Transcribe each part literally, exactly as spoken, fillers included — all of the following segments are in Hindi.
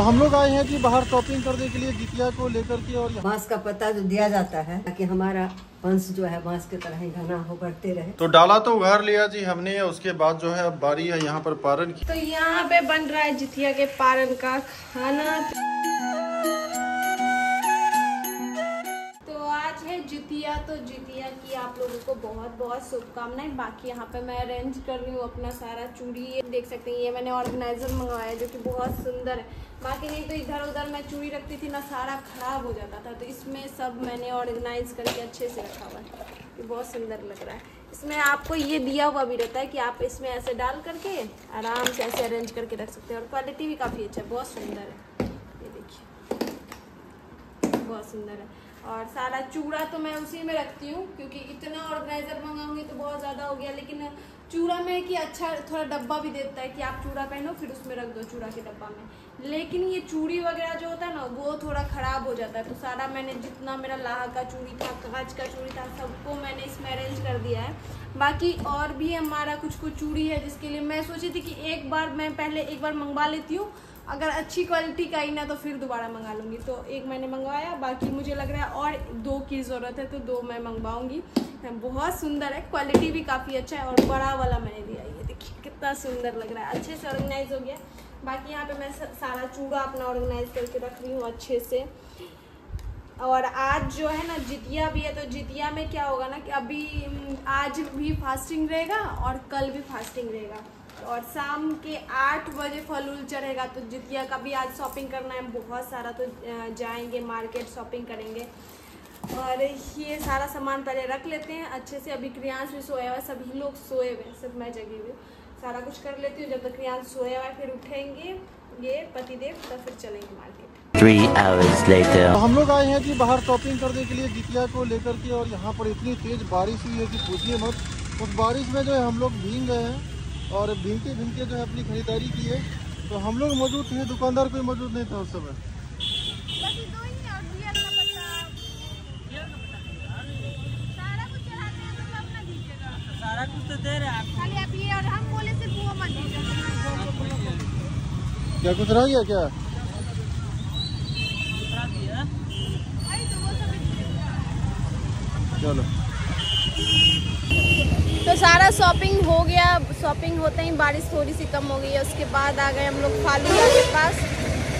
हम लोग आए हैं जी बाहर शॉपिंग करने के लिए जितिया को लेकर के। और बांस का पत्ता जो दिया जाता है ताकि हमारा वंश जो है बांस की तरह ही घना हो, बढ़ते रहे। तो डाला तो उघार लिया जी हमने। उसके बाद जो है अब बारी है यहाँ पर पारन की। तो यहाँ पे बन रहा है जितिया के पारन का खाना। जितिया तो जितिया की आप लोगों को बहुत बहुत शुभकामनाएं। बाकी यहाँ पे मैं अरेंज कर रही हूँ अपना सारा चूड़ी, देख सकते हैं ये मैंने ऑर्गेनाइजर मंगवाया है जो कि बहुत सुंदर है। बाकी नहीं तो इधर उधर मैं चूड़ी रखती थी ना, सारा खराब हो जाता था, तो इसमें सब मैंने ऑर्गेनाइज करके अच्छे से रखा हुआ है। ये बहुत सुंदर लग रहा है। इसमें आपको ये दिया हुआ भी रहता है कि आप इसमें ऐसे डाल करके आराम से ऐसे अरेंज करके रख सकते हैं। और क्वालिटी भी काफ़ी अच्छा है, बहुत सुंदर है, ये देखिए बहुत सुंदर है। और सारा चूड़ा तो मैं उसी में रखती हूँ क्योंकि इतना ऑर्गेनाइजर मंगाऊंगी तो बहुत ज़्यादा हो गया। लेकिन चूड़ा में कि अच्छा थोड़ा डब्बा भी देता है कि आप चूड़ा पहनो फिर उसमें रख दो चूड़ा के डब्बा में। लेकिन ये चूड़ी वगैरह जो होता है ना वो थोड़ा ख़राब हो जाता है। तो सारा मैंने जितना मेरा लाहा का चूड़ी था, कांच का चूड़ी था, सबको मैंने इसमें अरेंज कर दिया है। बाकी और भी हमारा कुछ कुछ चूड़ी है जिसके लिए मैं सोची थी कि एक बार मैं पहले एक बार मंगवा लेती हूँ, अगर अच्छी क्वालिटी का ही ना तो फिर दोबारा मंगा लूँगी। तो एक मैंने मंगवाया, बाकी मुझे लग रहा है और दो की ज़रूरत है तो दो मैं मंगवाऊँगी। बहुत सुंदर है, क्वालिटी भी काफ़ी अच्छा है। और बड़ा वाला मैंने दिया, ये देखिए कितना सुंदर लग रहा है, अच्छे से ऑर्गेनाइज हो गया। बाकी यहाँ पे मैं सारा चूड़ा अपना ऑर्गेनाइज करके रख रही हूँ अच्छे से। और आज जो है ना जितिया भी है, तो जितिया में क्या होगा ना कि अभी आज भी फास्टिंग रहेगा और कल भी फास्टिंग रहेगा। और शाम के आठ बजे फलूल चढ़ेगा, तो जितिया का भी आज शॉपिंग करना है बहुत सारा। तो जाएंगे मार्केट, शॉपिंग करेंगे। और ये सारा सामान पहले रख लेते हैं अच्छे से। अभी क्रियांश भी सोया हुआ है, सभी लोग सोए हुए, सब मैं जगी हुई, सारा कुछ कर लेती हूँ जब तक तो क्रियांश सोया हुआ है। फिर उठेंगे ये पतिदेव, तब फिर चलेंगे मार्केट। तो हम लोग आए हैं जी बाहर शॉपिंग करने के लिए जितिया को लेकर के। और यहाँ पर इतनी तेज़ बारिश हुई है कि पूछिए मत। उस बारिश में जो है हम लोग भीग गए हैं और भीगते भीगते जो है अपनी खरीदारी की है। तो हम लोग मौजूद थे, दुकानदार कोई मौजूद नहीं था उस समय। सारा कुछ तो दे रहे हैं और हम बोले सिर्फ वो मत दीजिए। क्या कुछ रह गया क्या? चलो तो सारा शॉपिंग हो गया। शॉपिंग होते ही बारिश थोड़ी सी कम हो गई है। उसके बाद आ गए हम लोग फालूदा के पास।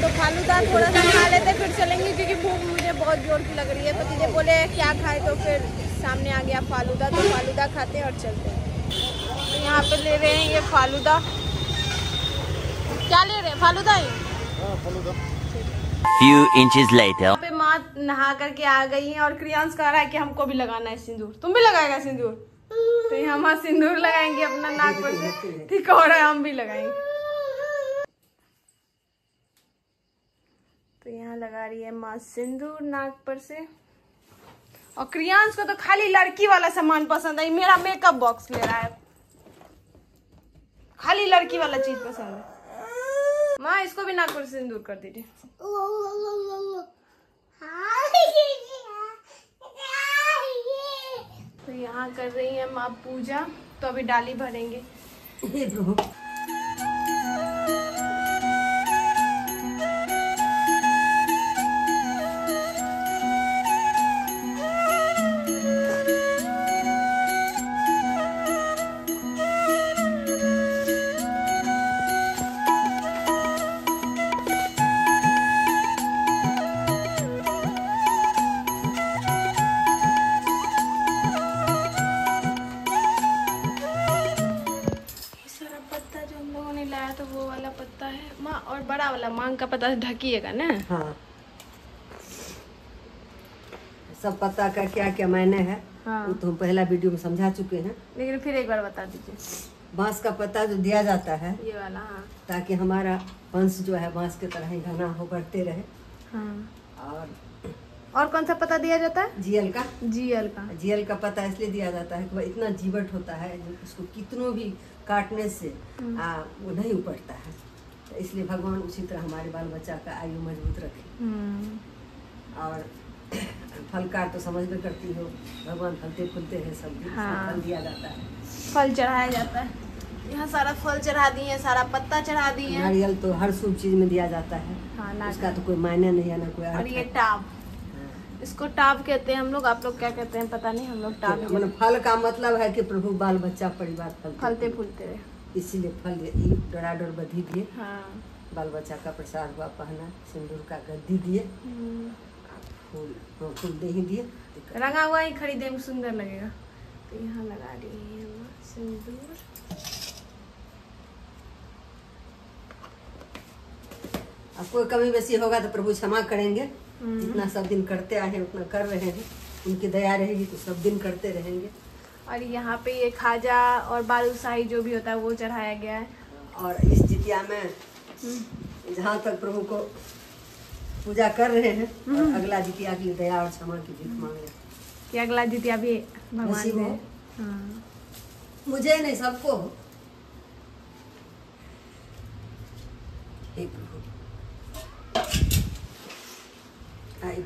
तो फालूदा थोड़ा सा खा लेते फिर चलेंगे क्योंकि भूख मुझे बहुत जोर की लग रही है। पति जी बोले क्या खाए, तो फिर सामने आ गया फालूदा, तो फालूदा खाते हैं और चलते हैं। तो यहाँ पे ले रहे हैं ये फालूदा। क्या ले रहे हैं? फालूदा ही यहाँ पे माँ नहा करके आ गई है। और क्रियांश कह रहा है कि हमको भी लगाना है सिंदूर। तुम भी लगाएगा सिंदूर? तो हम सिंदूर लगाएंगे अपना नाक से, ठीक हो रहा है हम भी लगाएंगे। तो यहाँ लगा रही है माँ सिंदूर नाक पर से। और क्रियांश को तो खाली लड़की वाला सामान पसंद है। मेरा मेकअप बॉक्स ले रहा है, खाली लड़की वाला चीज पसंद है। माँ इसको भी नाक पर सिंदूर कर दीजिए। तो यहाँ कर रही है माँ पूजा, तो अभी डाली भरेंगे। मांग का पता ढकिएगा ना? हाँ। सब पत्ता का क्या क्या मायने है हाँ। वो तो हम पहला वीडियो में समझा चुके हैं, लेकिन फिर एक बार बता दीजिए। बांस का पत्ता जो दिया जाता है ये वाला हाँ। ताकि हमारा वंश जो है बांस की तरह ही घना हो, बढ़ते रहे हाँ। और और कौन सा पत्ता दिया जाता है? जीएल का। जीएल का जीएल का पत्ता इसलिए दिया जाता है कि इतना जीवट होता है, उसको कितनों भी काटने से आ, वो नहीं उपड़ता है। तो इसलिए भगवान उसी तरह हमारे बाल बच्चा का आयु मजबूत रखे। और फल का तो समझ में करती हो, भगवान फलते फूलते हैं सब दिन हाँ। फल दिया जाता है, फल चढ़ाया जाता है। यहाँ सारा फल चढ़ा दिए हैं, सारा पत्ता चढ़ा दिए हैं। नारियल तो हर शुभ चीज में दिया जाता है, हाँ, उसका तो कोई मायने नहीं है ना कोई। और ये टाब, इसको टाब कहते हैं हम लोग, आप लोग क्या कहते हैं पता नहीं, हम लोग टाब। मतलब फल का मतलब है कि प्रभु बाल बच्चा परिवार फलते फलते फूलते रहे, इसीलिए फल डोरा डोर बधी दिए, हाँ। बाल बच्चा का प्रसाद हुआ पहना, सिंदूर का गद्दी दिए, फूल फूल दे ही दिए, रंगा हुआ ही खरीदे में सुंदर लगेगा। तो यहाँ लगा रही है सिंदूर, कोई कमी बेसी होगा तो प्रभु क्षमा करेंगे। जितना सब दिन करते आए उतना कर रहे हैं, उनकी दया रहेगी तो सब दिन करते रहेंगे। और यहाँ पे ये खाजा और बालूशाही जो भी होता है वो चढ़ाया गया है। और इस जितिया में जहाँ तक प्रभु को पूजा कर रहे हैं, और अगला जितिया की दया और क्षमा की भीख मांग रहे हैं कि अगला जितिया भी भगवान को, हाँ। मुझे नहीं सबको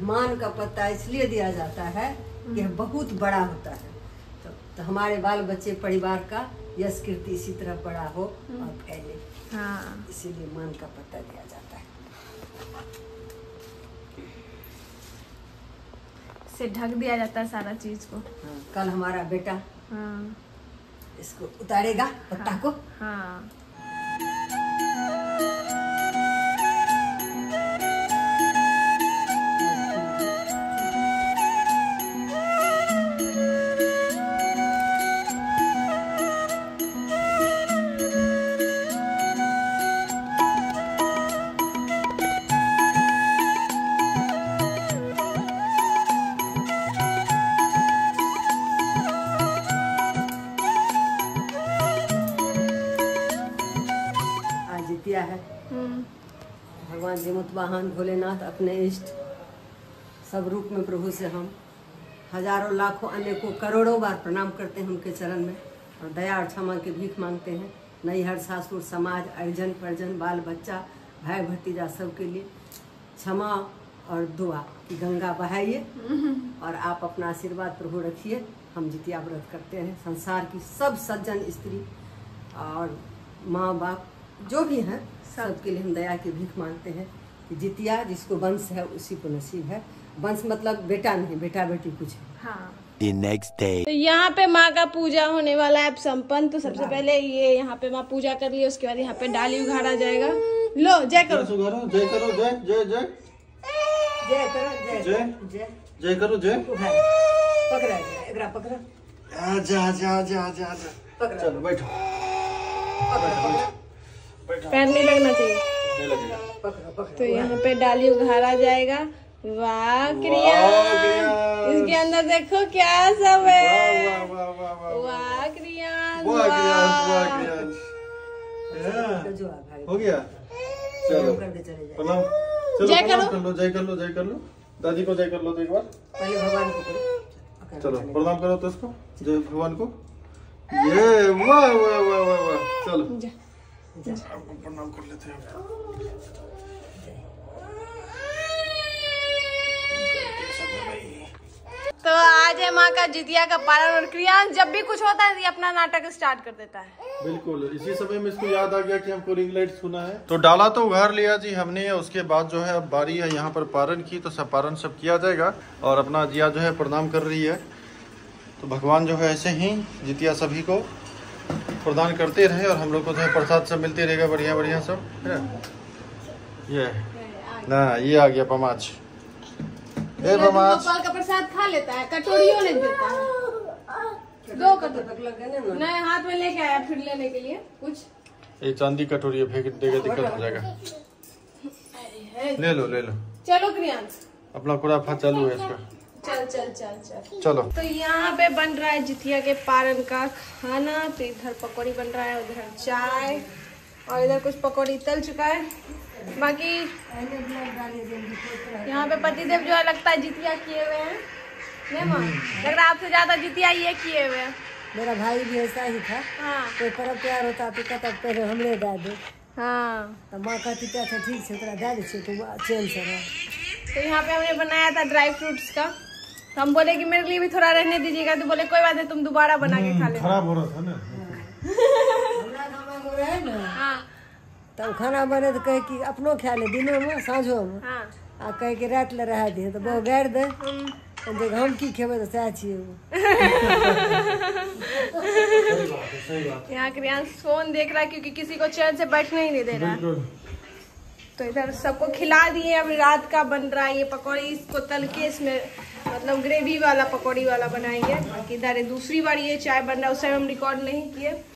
मान का पत्ता इसलिए दिया जाता है कि बहुत बड़ा होता है, तो, तो हमारे बाल बच्चे परिवार का यश कीर्ति इसी तरह बड़ा हो और फैले, हाँ। इसीलिए मान का पत्ता दिया जाता है। इसे ढक दिया जाता है सारा चीज को, हाँ। कल हमारा बेटा, हाँ। इसको उतारेगा पत्ता, हाँ। को, हाँ। भगवान जीमूत वाहन भोलेनाथ अपने इष्ट सब रूप में प्रभु से हम हजारों लाखों अनेकों करोड़ों बार प्रणाम करते हैं उनके चरण में, और दया और क्षमा की भीख मांगते हैं नई हर सासुर समाज अर्जन परजन बाल बच्चा भाई भतीजा सब के लिए क्षमा और दुआ की गंगा बहाइए, और आप अपना आशीर्वाद प्रभु रखिए। हम जितिया व्रत करते हैं, संसार की सब सज्जन स्त्री और माँ बाप जो भी हैं सबके लिए हम दया की भीख मांगते हैं कि जितिया जिसको वंश है उसी को नसीब है। वंश मतलब बेटा नहीं, बेटा बेटी कुछ है, हाँ। The next day. तो यहाँ पे माँ का पूजा होने वाला है संपन्न। तो सबसे पहले ये यहाँ पे माँ पूजा कर ली, उसके बाद यहाँ पे डाली उघाड़ा जाएगा। लो जय करो, जय करो, जय जय जय जय करो, जय जय जय करो, जय पकड़ा पकड़ा, जा जा जा जा चलो बैठो, पैर नहीं लगना चाहिए। तो यहाँ पे डाली उघाड़ा जाएगा। वाह क्रिया, इसके अंदर देखो क्या सब है। वाह क्रिया, हो गया, चलो जय कर लो, जय कर लो, जय कर लो, दादी को जय कर लो, एक बार पहले भगवान को चलो प्रणाम करो तो उसको, जय भगवान को। ये वाह वाह वाह वाह, चलो आपको प्रणाम कर लेते हैं। तो आज है माँ का जितिया का पारण, और क्रियान जब भी कुछ होता है ये अपना नाटक स्टार्ट कर देता है। बिल्कुल इसी समय में इसको याद आ गया कि हमको रिंग लाइट सुना है, तो डाला तो उघाड़ लिया जी हमने। उसके बाद जो है अब बारी है यहाँ पर पारण की, तो सब पारण सब किया जाएगा। और अपना जिया जो है प्रणाम कर रही है, तो भगवान जो है ऐसे ही जितिया सभी को प्रदान करते रहे, और हम लोग को तो प्रसाद सब मिलते रहेगा, बढ़िया बढ़िया सब है ना। ये ना ये आ गया पमाच, ये पमाच गोपाल का प्रसाद खा लेता है, कटोरियों ले देता है, दो कटोरी तक लग गए ना, नए हाथ में लेके आया फिर लेने के लिए कुछ। ये चांदी कटोरी फेंक देगा, दिक्कत हो जाएगा। ले लो ले लो, चलो क्रियांश अपना खुराफा चालू है इसका, चल चल चल चल चलो। तो यहाँ पे बन रहा है जितिया के पारण का खाना। तो इधर पकौड़ी बन रहा है, उधर चाय, और इधर कुछ पकौड़ी तल चुका है। बाकी यहाँ पे पतिदेव जो है लगता है जितिया किए हुए हैं, नहीं माँ लग रहा आपसे ज्यादा जितिया ये किए हुए हैं। मेरा भाई भी ऐसा ही था, हाँ। कोई पर्व त्योहार होता तो कहता पहले हमने दे दो, हाँ। तो माँ कहती क्या था ठीक है तेरा दे दीजिए तो चैन से रहो। तो यहाँ पे हमने बनाया था ड्राई फ्रूट्स का, तो हम बोले कि मेरे लिए भी थोड़ा रहने दीजिएगा, तो बोले कोई बात नहीं तुम दोबारा बना के खा लेना। खराब हो रहा था ना है ना हाँ। तब खाना बने तो कहे कि अपनो खा ले दिनों में साँझो में हाँ। आ कहे कि रात ले रहा दे तो बहु गारि दे देख हम की खेबे तो सह छे यहाँ क्रियांश फोन देख रहा है क्योंकि किसी को चैन से बैठने ही नहीं दे रहा। तो इधर सबको खिला दिए। अब रात का बन रहा है ये पकौड़ी, इसको तल के इसमें मतलब ग्रेवी वाला पकौड़ी वाला बनाएंगे। बाकी इधर दूसरी बार ये चाय बन रहा है, उस टाइम हम रिकॉर्ड नहीं किए।